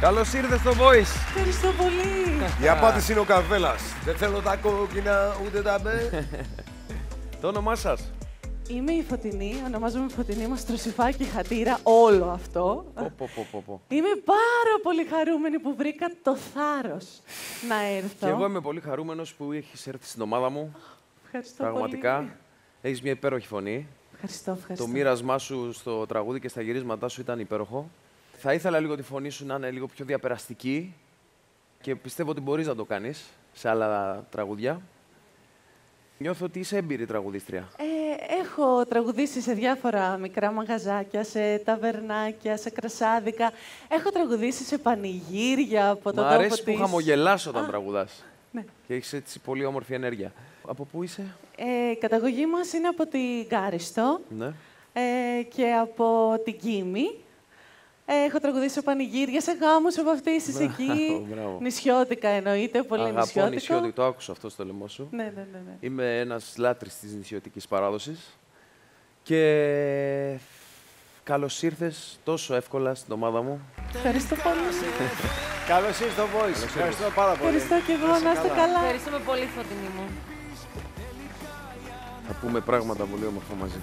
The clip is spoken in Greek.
Καλώς ήρθες στο Voice. Ευχαριστώ πολύ. Η απάντηση είναι ο Καβέλας. Δεν θέλω τα κόκκινα ούτε τα μπε. Το όνομά σας? Είμαι η Φωτεινή, ονομάζομαι Φωτεινή, μας τροσιφάκι χατήρα, όλο αυτό. Είμαι πάρα πολύ χαρούμενη που βρήκα το θάρρος να έρθω. Και εγώ είμαι πολύ χαρούμενος που έχεις έρθει στην ομάδα μου. Ευχαριστώ πραγματικά. Πολύ. Έχεις μια υπέροχη φωνή. Ευχαριστώ, ευχαριστώ. Το μοίρασμά σου στο τραγούδι και στα γυρίσματά σου ήταν υπέροχο. Θα ήθελα λίγο τη φωνή σου να είναι λίγο πιο διαπεραστική και πιστεύω ότι μπορείς να το κάνεις σε άλλα τραγούδια. Νιώθω ότι είσαι έμπειρη τραγουδίστρια. Έχω τραγουδίσει σε διάφορα μικρά μαγαζάκια, σε ταβερνάκια, σε κρασάδικα. Έχω τραγουδίσει σε πανηγύρια από τον τόπο της. Μ' αρέσει που χαμογελάς όταν τραγουδάς. Ναι. Και έχεις έτσι πολύ όμορφη ενέργεια. Από πού είσαι? Η καταγωγή μας είναι από την Κάριστο και από την Κίμη. Έχω τραγουδίσει σε πανηγύρια, σε γάμους, σε βαφτίσεις εκεί. Νησιώτικα εννοείται, πολύ νησιώτικο. Αγαπώ νησιώτικο, το άκουσα αυτό στο λαιμό σου. Ναι, ναι, ναι. Είμαι ένας λάτρης της νησιωτικής παράδοσης. Και καλώς ήρθες τόσο εύκολα στην ομάδα μου. Ευχαριστώ πολύ. Καλώς ήρθες στο Voice. Ευχαριστώ πάρα πολύ. Ευχαριστώ και εγώ, να είστε καλά. Ευχαριστούμε πολύ, Φωτεινή μου. Θα πούμε πράγματα πολύ όμορφα μαζί.